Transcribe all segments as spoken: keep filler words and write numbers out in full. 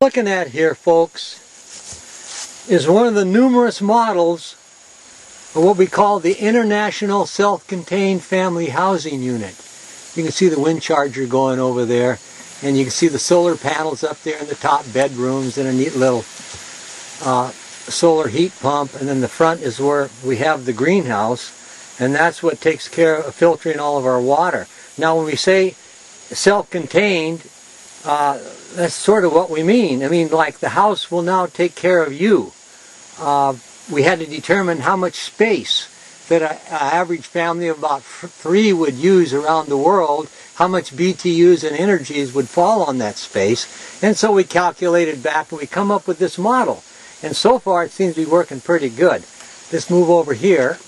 Looking at here, folks, is one of the numerous models of what we call the International Self-Contained Family Housing Unit. You can see the wind charger going over there, and you can see the solar panels up there in the top bedrooms, and a neat little uh, solar heat pump. And then the front is where we have the greenhouse, and that's what takes care of filtering all of our water. Now, when we say self-contained, Uh, that's sort of what we mean. I mean, like, the house will now take care of you. Uh, we had to determine how much space that an average family of about three would use around the world, how much B T Us and energies would fall on that space. And so we calculated back and we come up with this model. And so far it seems to be working pretty good. Let's move over here.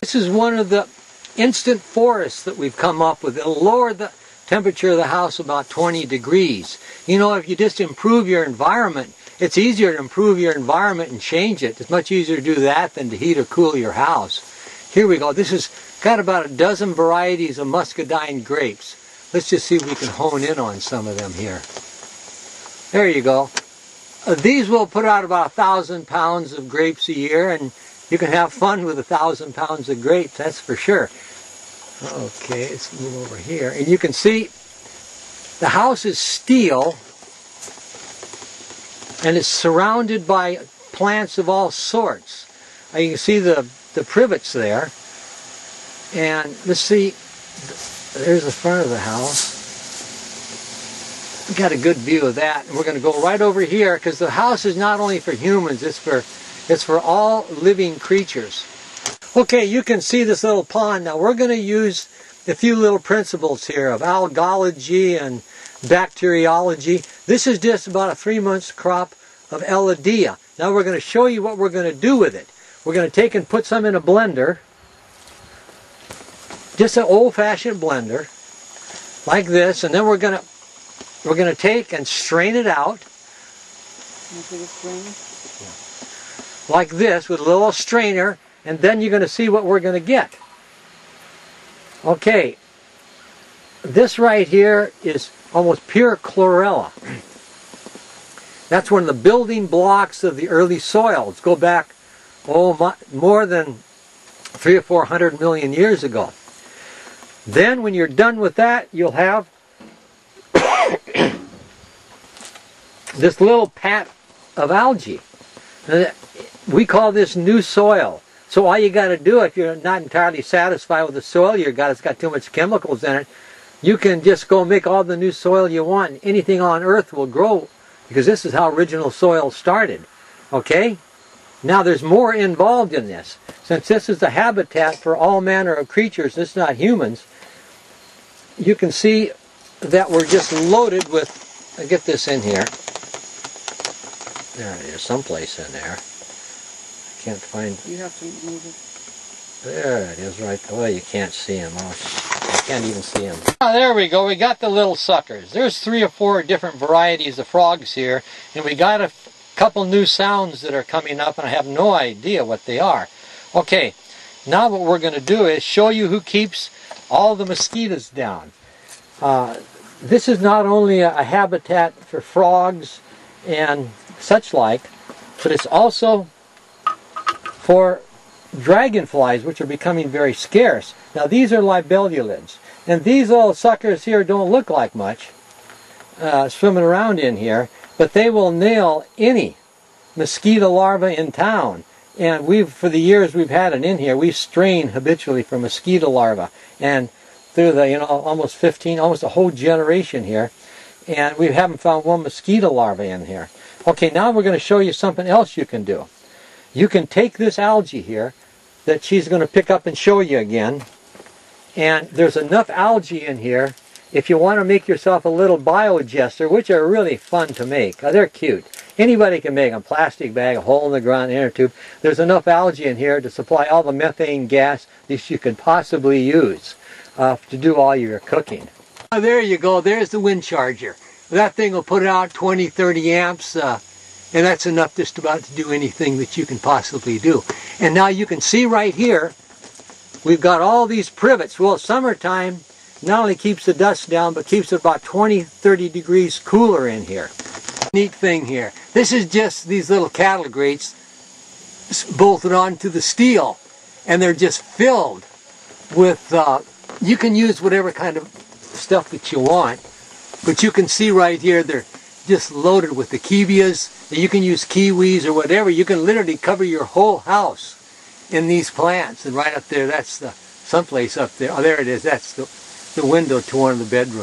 This is one of the instant forests that we've come up with. It'll lower the temperature of the house about twenty degrees. You know, if you just improve your environment, it's easier to improve your environment and change it. It's much easier to do that than to heat or cool your house. Here we go. This has got about a dozen varieties of muscadine grapes. Let's just see if we can hone in on some of them here. There you go. Uh, these will put out about a thousand pounds of grapes a year, and you can have fun with a thousand pounds of grapes, that's for sure. Okay, let's move over here. And you can see the house is steel, and it's surrounded by plants of all sorts. Uh, you can see the, the privets there. And let's see, there's the front of the house. We've got a good view of that. And we're going to go right over here, because the house is not only for humans, it's for, it's for all living creatures. Okay, you can see this little pond. Now we're going to use a few little principles here of algology and bacteriology. This is just about a three-month crop of Elodea. Now we're going to show you what we're going to do with it. We're going to take and put some in a blender, just an old-fashioned blender, like this, and then we're going to we're going to take and strain it out, like this, with a little strainer. And then you're going to see what we're going to get. Okay, this right here is almost pure chlorella. That's one of the building blocks of the early soils. Go back oh, my, more than three or four hundred million years ago. Then when you're done with that, you'll have this little pat of algae. We call this new soil. So all you got to do, if you're not entirely satisfied with the soil you got, it's got too much chemicals in it, you can just go make all the new soil you want. Anything on earth will grow, because this is how original soil started. Okay? Now there's more involved in this. Since this is the habitat for all manner of creatures, it's not humans, you can see that we're just loaded with, I'll get this in here. There it is, someplace in there. Can't find. You have to move it. There it is, right there. Well, you can't see him. I can't even see him. Oh, there we go. We got the little suckers. There's three or four different varieties of frogs here, and we got a couple new sounds that are coming up, and I have no idea what they are. Okay, now what we're going to do is show you who keeps all the mosquitoes down. Uh, this is not only a, a habitat for frogs and such like, but it's also for dragonflies, which are becoming very scarce. Now these are libellulids, and these little suckers here don't look like much uh, swimming around in here, but they will nail any mosquito larva in town. And we've, for the years we've had it in here, we strain habitually for mosquito larvae, and through the, you know, almost fifteen, almost a whole generation here, and we haven't found one mosquito larva in here. Okay, now we're going to show you something else you can do. You can take this algae here that she's going to pick up and show you again, and there's enough algae in here if you want to make yourself a little biodigester, which are really fun to make. Oh, they're cute. Anybody can make a plastic bag, a hole in the ground, inner tube. There's enough algae in here to supply all the methane gas that you could possibly use uh, to do all your cooking. Oh, there you go. There's the wind charger. That thing will put out twenty, thirty amps. Uh, And that's enough just about to do anything that you can possibly do. And now you can see right here, we've got all these privets. Well, summertime not only keeps the dust down, but keeps it about twenty, thirty degrees cooler in here. neat thing here. This is just these little cattle grates bolted onto the steel, and they're just filled with, uh, you can use whatever kind of stuff that you want, but you can see right here they're just loaded with the kiwias. You can use kiwis or whatever. You can literally cover your whole house in these plants. And right up there, that's the someplace up there. Oh, there it is. That's the, the window to one of the bedrooms.